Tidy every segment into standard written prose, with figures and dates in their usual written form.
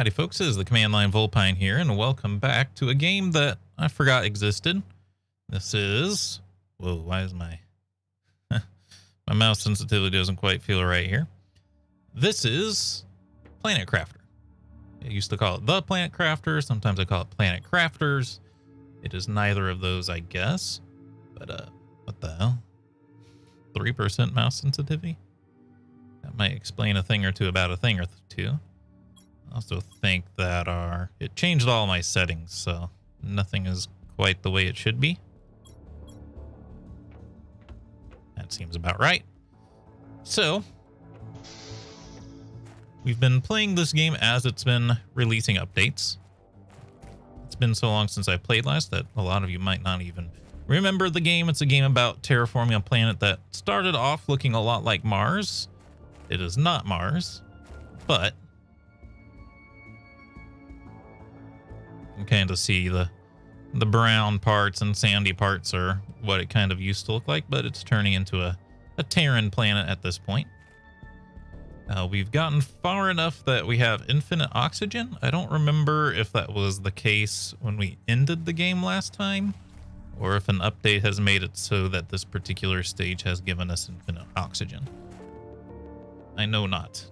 Howdy folks, this is the Command Line Vulpine here, and welcome back to a game that I forgot existed. This is... Whoa, why is my... my mouse sensitivity doesn't quite feel right here. This is Planet Crafter. I used to call it The Planet Crafter, sometimes I call it Planet Crafters. It is neither of those, I guess. But, what the hell? 3% mouse sensitivity? That might explain a thing or two about a thing or two. I also think that it changed all my settings, so nothing is quite the way it should be. That seems about right. So, we've been playing this game as it's been releasing updates. It's been so long since I played last that a lot of you might not even remember the game. It's a game about terraforming a planet that started off looking a lot like Mars. It is not Mars, but... kind of see the brown parts and sandy parts are what it kind of used to look like, but it's turning into a Terran planet at this point. We've gotten far enough that we have infinite oxygen. I don't remember if that was the case when we ended the game last time, or if an update has made it so that this particular stage has given us infinite oxygen. I know not.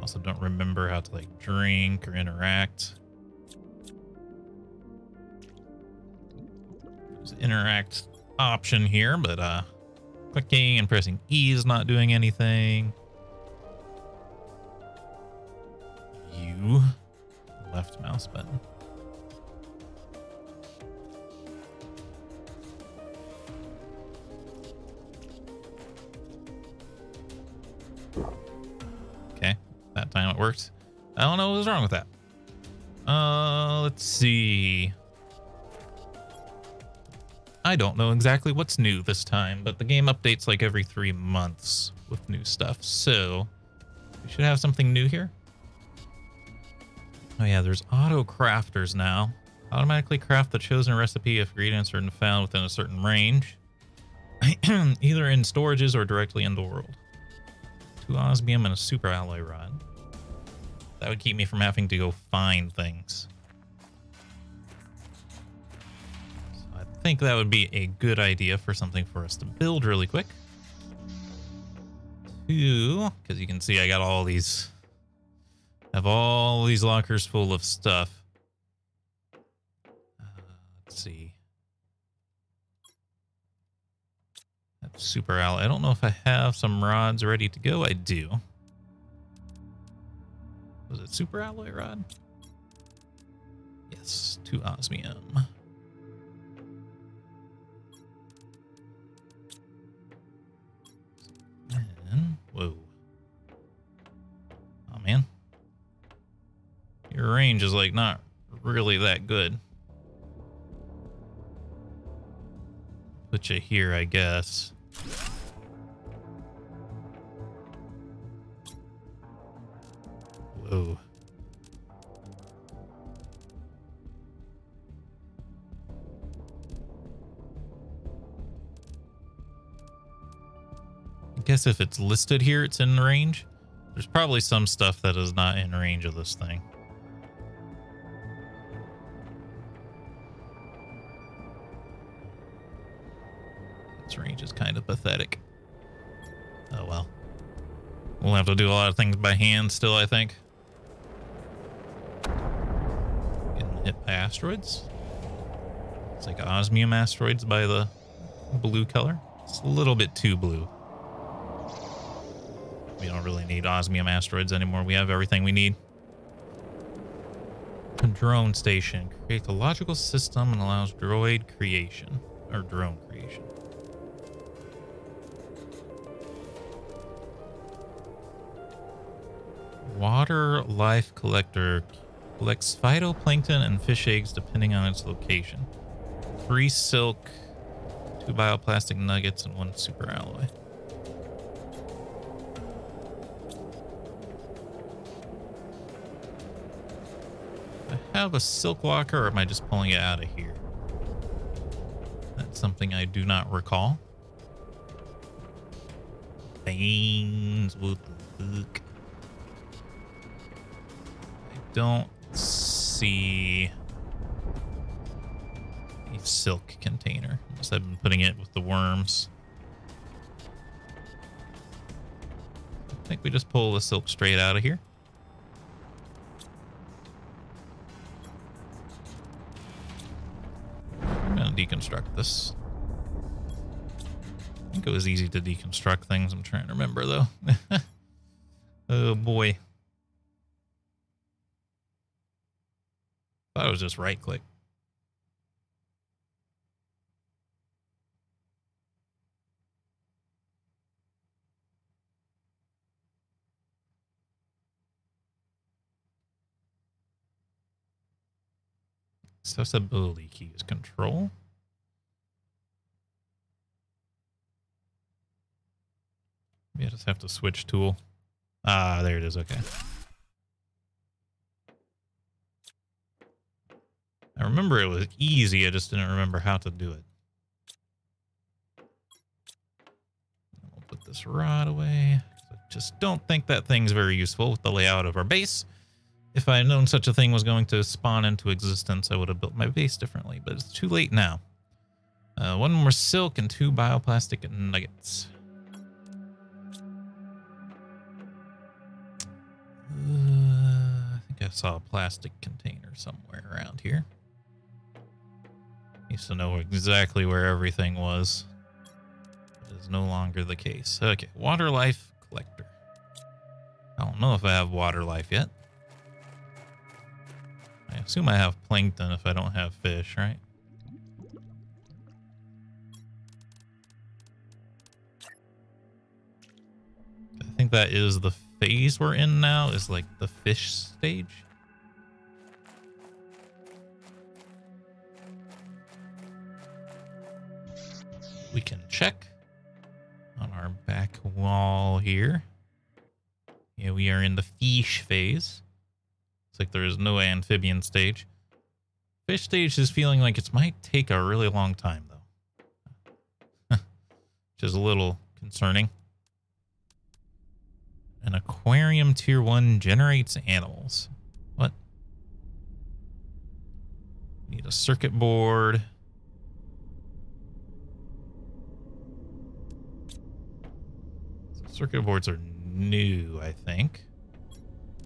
Also don't remember how to like drink or interact. Interact option here, but clicking and pressing E is not doing anything. U, left mouse button. Okay, that time it worked. I don't know what was wrong with that. Let's see. I don't know exactly what's new this time, but the game updates like every 3 months with new stuff, so we should have something new here. Oh yeah, there's auto crafters now. Automatically craft the chosen recipe if ingredients are found within a certain range, either in storages or directly in the world. 2 osmium and a super alloy rod. That would keep me from having to go find things. I think that would be a good idea for something for us to build really quick. 2, because you can see I got all these, have all these lockers full of stuff. Let's see. That's super alloy. I don't know if I have some rods ready to go. I do. Was it super alloy rod? Yes, 2 osmium. Whoa. Oh, man. Your range is, like, not really that good. Put you here, I guess. Whoa. I guess if it's listed here, it's in range. There's probably some stuff that is not in range of this thing. This range is kind of pathetic. Oh well. We'll have to do a lot of things by hand still, I think. Getting hit by asteroids. It's like osmium asteroids by the blue color. It's a little bit too blue. We don't really need osmium asteroids anymore. We have everything we need. A drone station. Creates a logical system and allows droid creation. Or drone creation. Water life collector. Collects phytoplankton and fish eggs depending on its location. 3 silk, 2 bioplastic nuggets, and 1 super alloy. Have a silk locker, or am I just pulling it out of here? That's something I do not recall. Beans, what the fuck? I don't see a silk container. Unless I've been putting it with the worms. I think we just pull the silk straight out of here. I'm gonna deconstruct this. I think it was easy to deconstruct things. I'm trying to remember though. Oh boy. Thought it was just right click. Accessibility key is control. Maybe I just have to switch tool. Ah, there it is. Okay. I remember it was easy. I just didn't remember how to do it. I'll put this rod away. I just don't think that thing's very useful with the layout of our base. If I had known such a thing was going to spawn into existence, I would have built my base differently, but it's too late now. One more silk and 2 bioplastic nuggets. I think I saw a plastic container somewhere around here. I used to know exactly where everything was. It is no longer the case. Okay, water life collector. I don't know if I have water life yet. I assume I have plankton if I don't have fish, right? I think that is the phase we're in now, is like the fish stage. We can check on our back wall here. Yeah, we are in the fish phase. It's like there is no amphibian stage. Fish stage is feeling like it might take a really long time, though. Which is a little concerning. An aquarium tier 1 generates animals. What? We need a circuit board. So circuit boards are new, I think.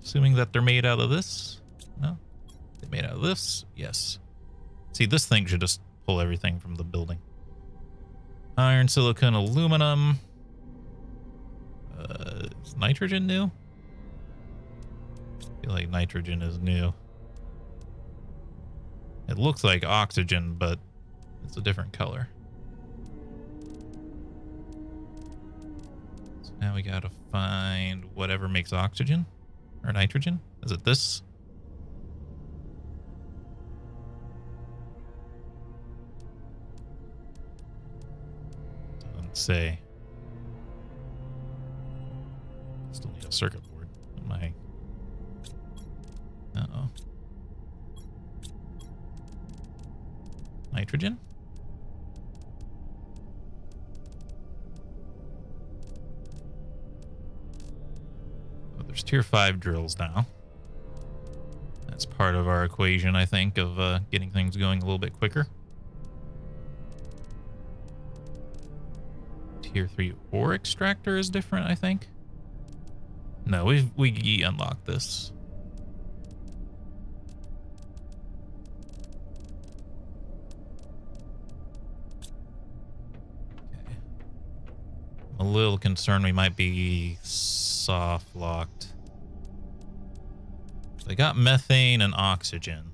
Assuming that they're made out of this? No? They're made out of this? Yes. See, this thing should just pull everything from the building. Iron, silicon, aluminum. Is nitrogen new? I feel like nitrogen is new. It looks like oxygen, but it's a different color. So now we gotta find whatever makes oxygen. Or nitrogen? Is it this? Doesn't say. Still need a circuit board. My. Uh oh. Nitrogen? There's tier 5 drills now. That's part of our equation, I think, of getting things going a little bit quicker. Tier 3 ore extractor is different, I think. No, we unlocked this. Okay. I'm a little concerned we might be soft locked. They got methane and oxygen.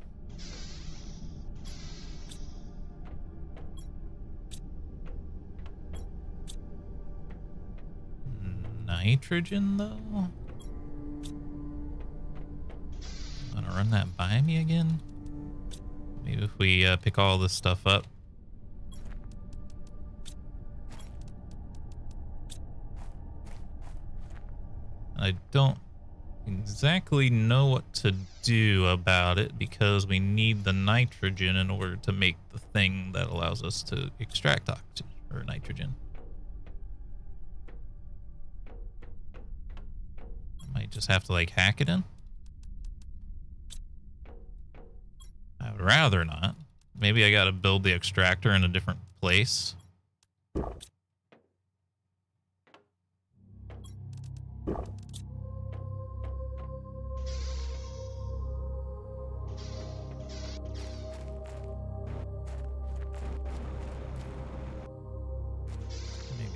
Nitrogen though? Wanna run that by me again? Maybe if we pick all this stuff up. I don't exactly know what to do about it because we need the nitrogen in order to make the thing that allows us to extract oxygen or nitrogen. I might just have to like hack it in. rather not. Maybe I gotta build the extractor in a different place. Maybe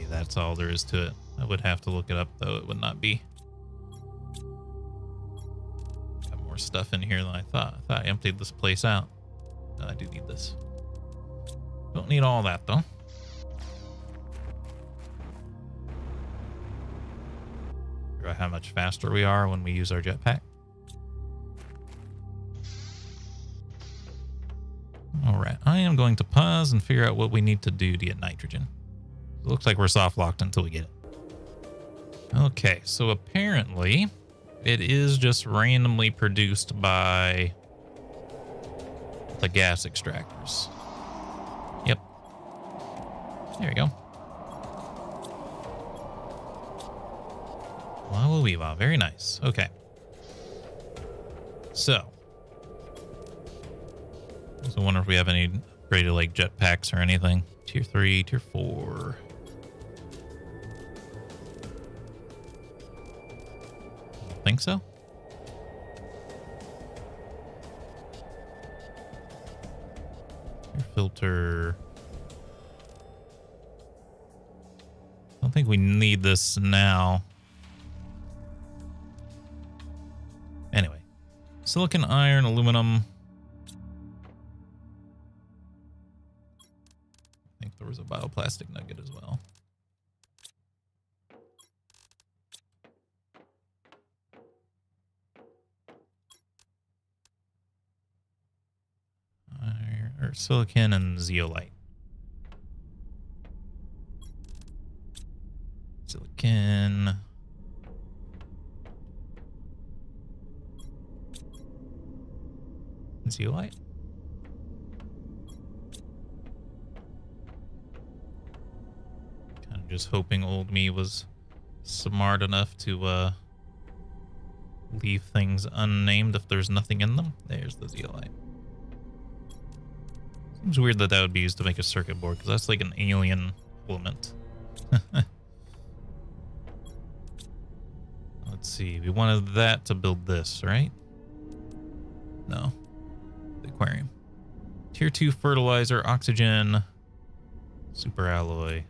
that's all there is to it. I would have to look it up, though. It would not be. Got more stuff in here than I thought. I thought I emptied this place out. No, I do need this. Don't need all that, though. Figure out how much faster we are when we use our jetpack. All right. I am going to pause and figure out what we need to do to get nitrogen. It looks like we're soft locked until we get it. Okay, so apparently it is just randomly produced by the gas extractors. Yep. There we go. Wow, wow, very nice. Okay. So, I also wonder if we have any upgraded like jetpacks or anything. Tier 3, Tier 4. Think so? Your filter. I don't think we need this now. Anyway, silicon, iron, aluminum. I think there was a bioplastic nugget as well. Silicon and zeolite. Silicon. Zeolite? Kind of just hoping old me was smart enough to leave things unnamed if there's nothing in them. There's the zeolite. Seems weird that that would be used to make a circuit board, because that's like an alien element. Let's see. We wanted that to build this, right? No. The aquarium. Tier 2 fertilizer, oxygen, super alloy.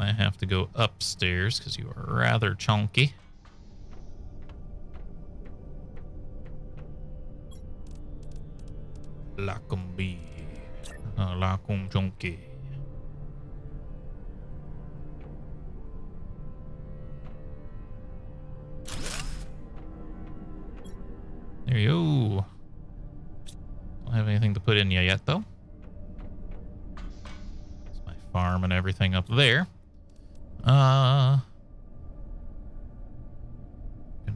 I have to go upstairs because you are rather chunky. Lacombe. Lacom chunky. There you go. Don't have anything to put in yet, though. It's my farm and everything up there. Gonna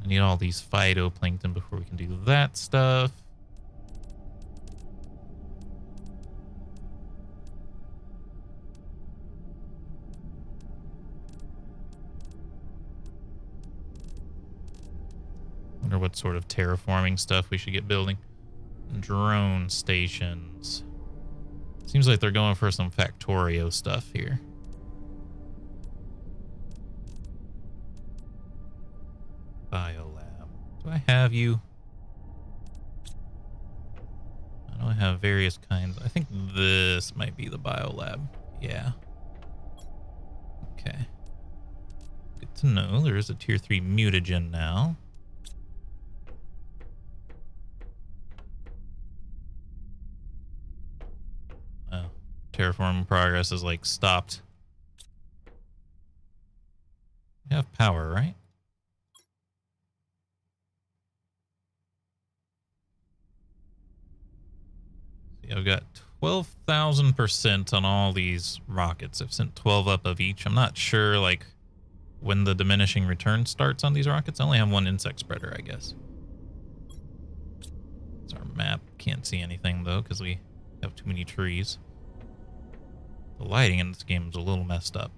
need all these phytoplankton before we can do that stuff. Wonder what sort of terraforming stuff we should get building. Drone stations. Seems like they're going for some Factorio stuff here. Biolab. Do I have you? I know I have various kinds. I think this might be the biolab. Yeah. Okay. Good to know. There is a tier 3 mutagen now. Oh. Terraform progress is like stopped. You have power, right? I've got 12,000% on all these rockets. I've sent 12 up of each. I'm not sure, like, when the diminishing return starts on these rockets. I only have one insect spreader, I guess. map. Can't see anything though because we have too many trees. The lighting in this game is a little messed up.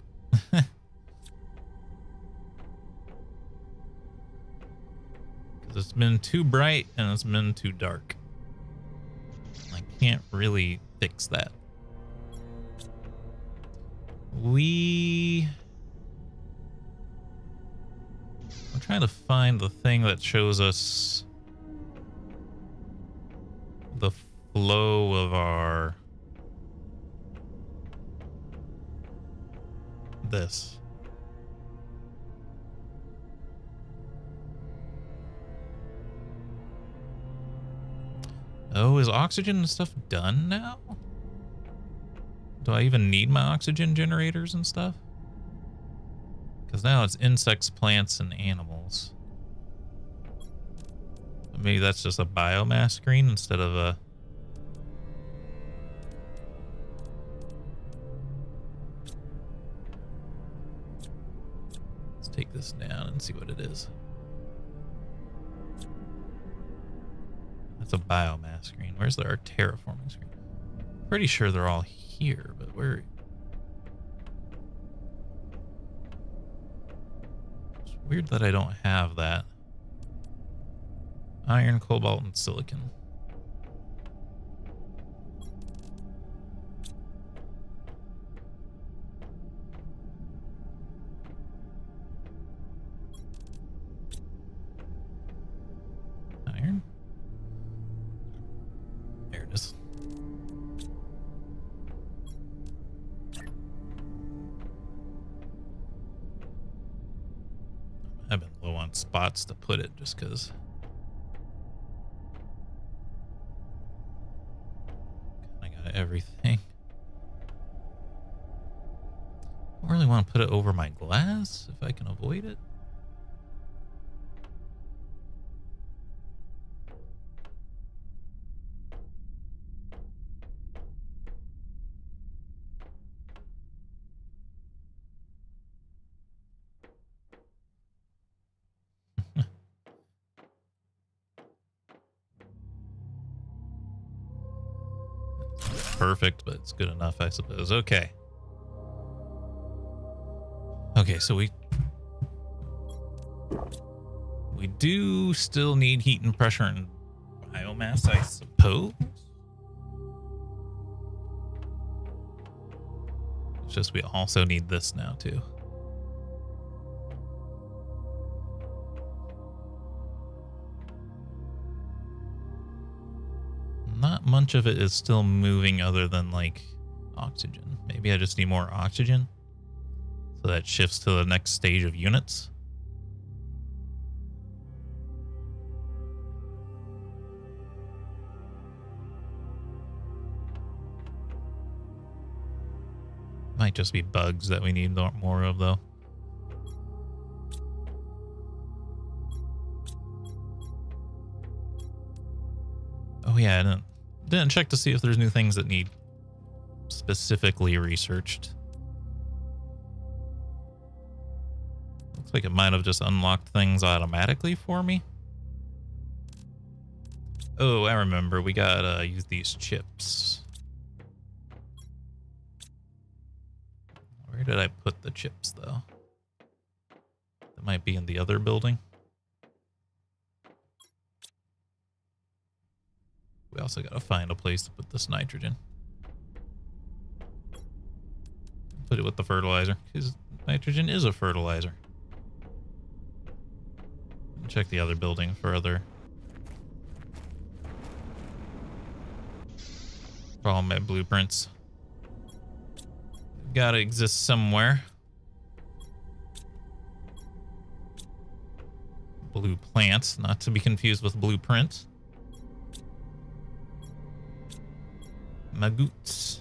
It's been too bright and it's been too dark. I can't really fix that. I'm trying to find the thing that shows us the flow of our this. Oh, is oxygen and stuff done now? Do I even need my oxygen generators and stuff? Because now it's insects, plants, and animals. Maybe that's just a biomass screen instead of a... Let's take this down and see what it is. It's a biomass screen. Where's our terraforming screen? Pretty sure they're all here, but where? It's weird that I don't have that. Iron, cobalt, and silicon. Spots to put it just because I got everything. I don't really want to put it over my glass if I can avoid it. Perfect, but it's good enough, I suppose. Okay. Okay, so we do still need heat and pressure and biomass, I suppose. It's just we also need this now too. Not much of it is still moving other than like oxygen. Maybe I just need more oxygen. So that shifts to the next stage of units. Might just be bugs that we need more of though. Oh yeah, I didn't check to see if there's new things that need specifically researched. Looks like it might have just unlocked things automatically for me. Oh, I remember. We gotta use these chips. Where did I put the chips, though? That might be in the other building. We also gotta find a place to put this nitrogen. Put it with the fertilizer, because nitrogen is a fertilizer. Check the other building for other. For all my blueprints. Gotta exist somewhere. Blue plants, not to be confused with blueprints. Magoots. If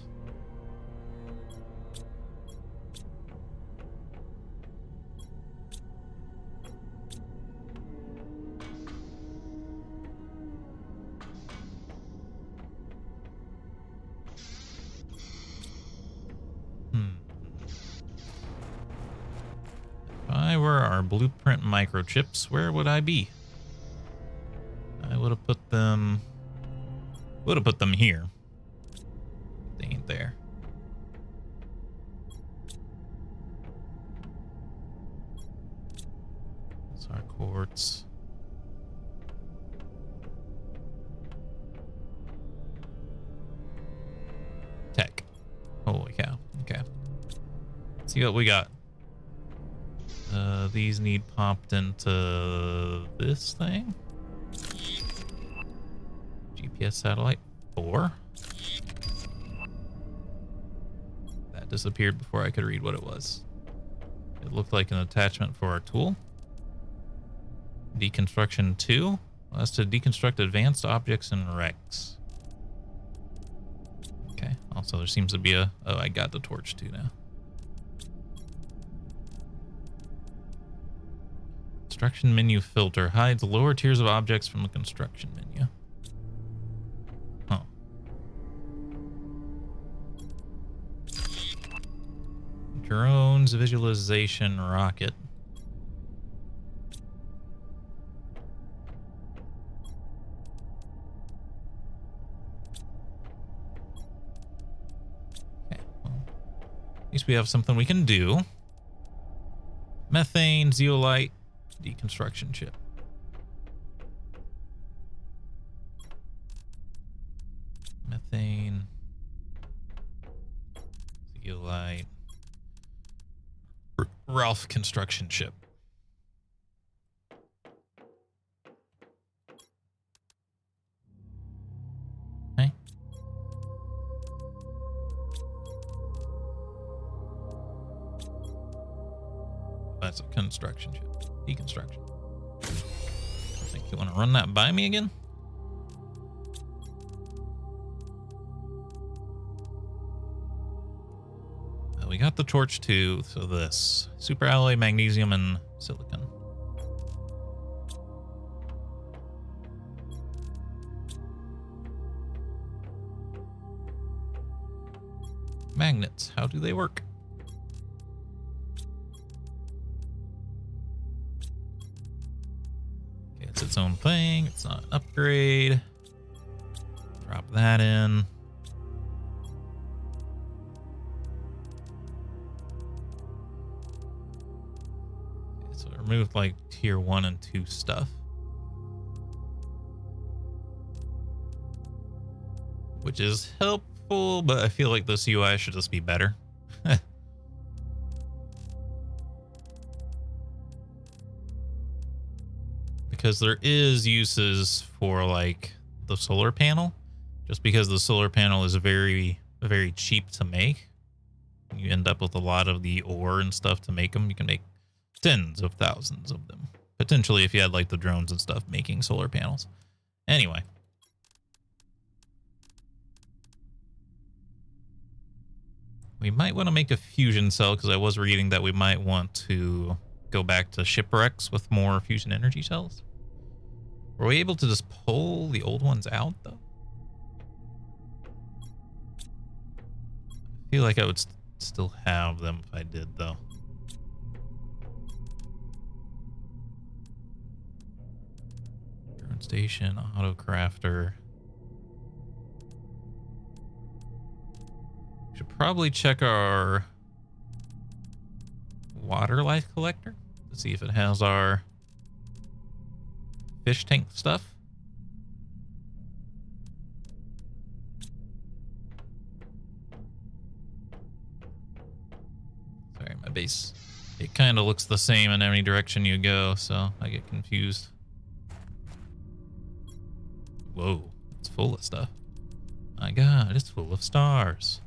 I were our blueprint microchips, where would I be? I would have put them Would have put them here. They ain't there. That's our quartz. Tech. Holy cow. Okay. Let's see what we got. These need popped into this thing. GPS satellite 4. That disappeared before I could read what it was. It looked like an attachment for our tool. Deconstruction 2. That's to deconstruct advanced objects and wrecks. Okay. Also, there seems to be a... Oh, I got the torch too now. Construction menu filter hides lower tiers of objects from the construction menu. Huh. Drones visualization rocket. Okay, well, at least we have something we can do. Methane, zeolite. Deconstruction chip. Methane. Zeolite. Ralph construction chip. Okay. That's a construction chip. Deconstruction. I think you want to run that by me again? Well, we got the torch too, so this. Super alloy, magnesium, and silicon. Magnets, how do they work? Its own thing. It's not an upgrade. Drop that in. Okay, so it removed like tier 1 and 2 stuff. Which is helpful, but I feel like this UI should just be better. Because there is uses for like the solar panel, just because the solar panel is very, very cheap to make. You end up with a lot of the ore and stuff to make them. You can make tens of thousands of them potentially if you had like the drones and stuff making solar panels. Anyway, we might want to make a fusion cell because I was reading that we might want to go back to shipwrecks with more fusion energy cells. Were we able to just pull the old ones out, though? I feel like I would still have them if I did, though. Drone station, auto crafter. Should probably check our water life collector to see if it has our fish tank stuff. Sorry, my base. It kind of looks the same in any direction you go, so I get confused. Whoa, it's full of stuff. My God, it's full of stars.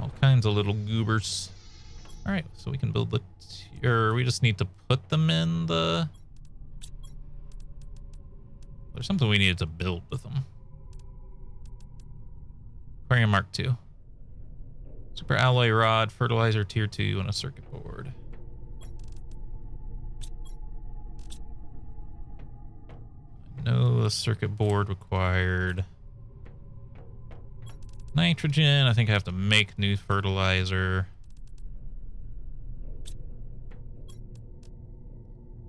All kinds of little goobers. All right, so we can build the... Or we just need to put them in the... There's something we needed to build with them. Aquarium Mark II. Super alloy rod, fertilizer tier 2, and a circuit board. I know the circuit board required... nitrogen. I think I have to make new fertilizer.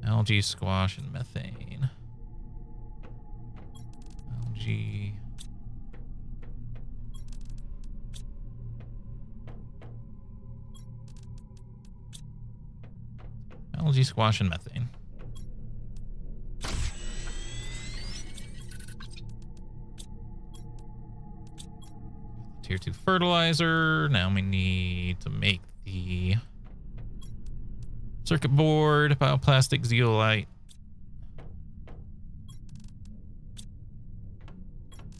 Algae, squash, and methane. algae squash and methane. Tier 2 fertilizer. Now we need to make the circuit board, bioplastic, zeolite.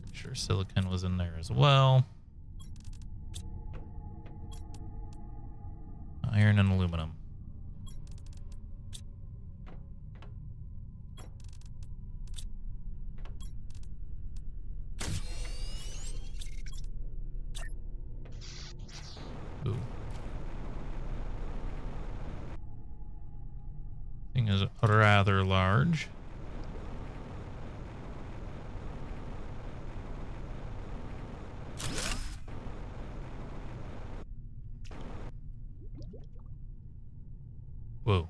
Pretty sure silicon was in there as well. Iron and aluminum. Ooh. Thing is rather large. Whoa.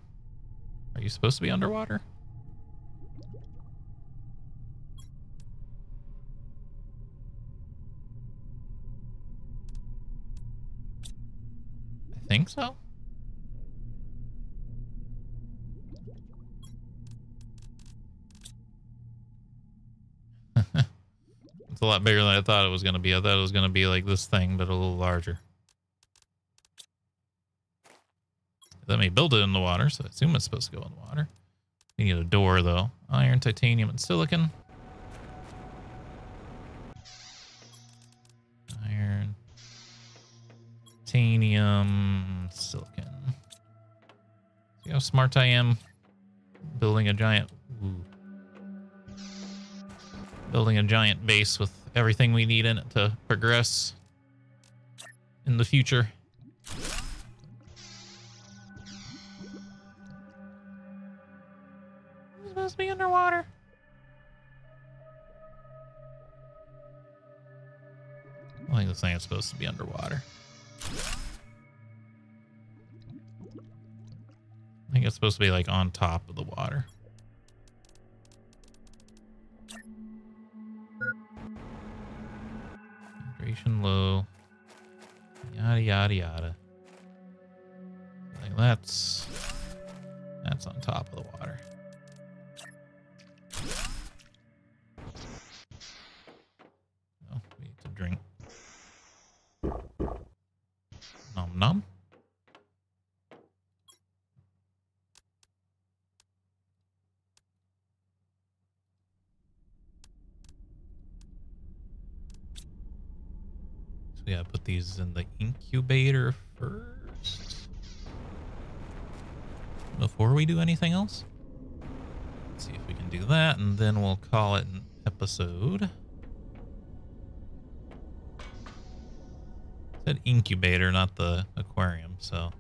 Are you supposed to be underwater? I think so. It's a lot bigger than I thought it was going to be. I thought it was going to be like this thing, but a little larger. Let me build it in the water, so I assume it's supposed to go in the water. We need a door, though. Iron, titanium, and silicon. Iron, titanium, silicon. See how smart I am? Building a giant... Ooh. Building a giant base with everything we need in it to progress in the future. Supposed to be underwater. I don't think this thing is supposed to be underwater. I think it's supposed to be like on top of the water. Hydration low. Yada yada yada. Like that's on top of the water. Drink. Nom nom. So we gotta put these in the incubator first before we do anything else. Let's see if we can do that, and then we'll call it an episode. Said incubator, not the aquarium, so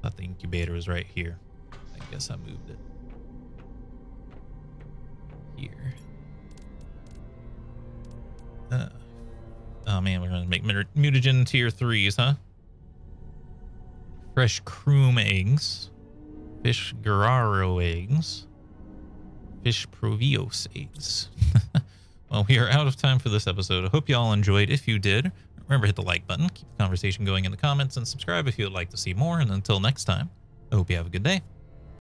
thought the incubator was right here. I guess I moved it here. Oh man, we're gonna make mutagen tier 3s, huh? Fresh croom eggs, fish guararo eggs, fish provios eggs. Well, we are out of time for this episode. I hope you all enjoyed. If you did, remember to hit the like button, keep the conversation going in the comments, and subscribe if you would like to see more. And until next time, I hope you have a good day.